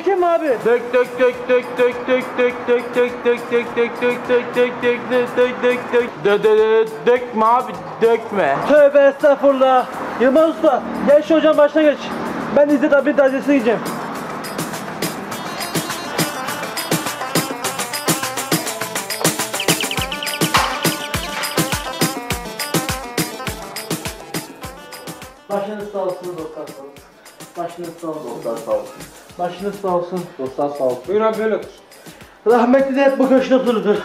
dökeyim mi abi? Dök dök dök dök dök dök dök dök dök dök dök dök dök dök dök dök dök dök dök dök dökme abi, dökme. Tövbe estağfurullah. Yılmaz Usta gel şu hocam başına geç. Ben İzzet abinin tazesine gideceğim. Başınız sağ olsun dostlar, sağ olsun. Başınız sağ olsun dostlar, sağ olsun. Başınız sağ olsun dostlar, sağ olsun. Buyur abi, böyle otur. Rahmetli de hep bu köşede otururdu.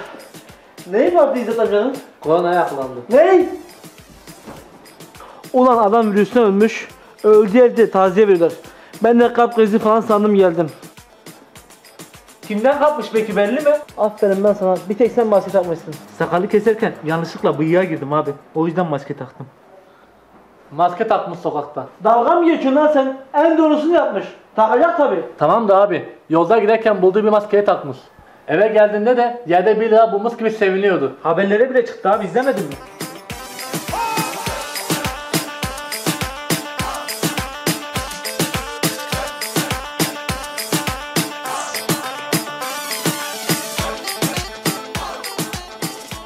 Neyi vardı İzzet amcanın? Kulağına yakalandı. Ney? Ulan adam virüsten ölmüş. Öldü evde taziye veriyorlar. Ben de kalp krizi falan sandım geldim. Kimden kapmış peki, belli mi? Aferin ben sana, bir tek sen maske takmışsın. Sakalı keserken yanlışlıkla bıyığa girdim abi. O yüzden maske taktım. Maske takmış sokakta. Dalga mı geçiyorsun lan sen? En doğrusunu yapmış. Takacak tabi. Tamam da abi, yolda giderken bulduğu bir maskeyi takmış. Eve geldiğinde de yerde 1 lira bulmuş gibi seviniyordu. Haberlere bile çıktı abi, izlemedin mi?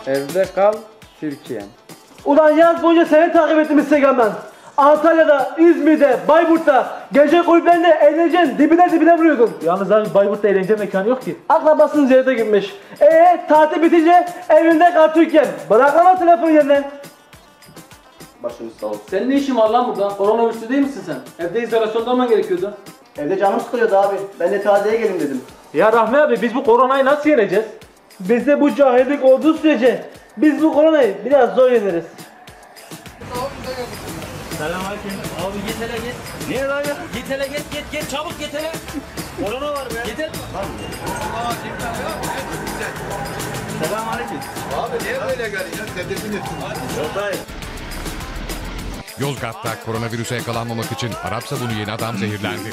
Evde kal Türkiye'm. Ulan yaz boyunca seni takip ettim Instagram'dan. Antalya'da, İzmir'de, Bayburt'ta gece kulüplerinde eğleneceğin dibine vuruyordun. Yalnız abi Bayburt'ta eğlence mekanı yok ki. Akrabasının ziyarete gitmiş. Tatil bitince evinde kal Türkiye'm. Bırakma telefonu yerine. Başınız sağ olsun. Senin ne işin var lan burada? Koronavirüsü değil misin sen? Evde izolasyonda olman gerekiyordu. Evde canım sıkılıyordu abi. Ben de tazeye gelin dedim. Ya Rahmi abi, biz bu koronayı nasıl yeneceğiz? Bizde bu cahillik olduğu sürece biz bu koronayı biraz zor yeneriz. Selamünaleyküm. Abi git hele git. Niye lan ya? Git hele git git çabuk git hele. Korona var be. Git hele. Allah'a dikkat et. Selamünaleyküm. Abi niye böyle geliyorsun? Tedbirini tut. Yozgat'ta koronavirüse yakalanmamak için Arap sabunu yeni adam zehirlendi.